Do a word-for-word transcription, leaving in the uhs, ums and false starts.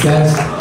Thanks.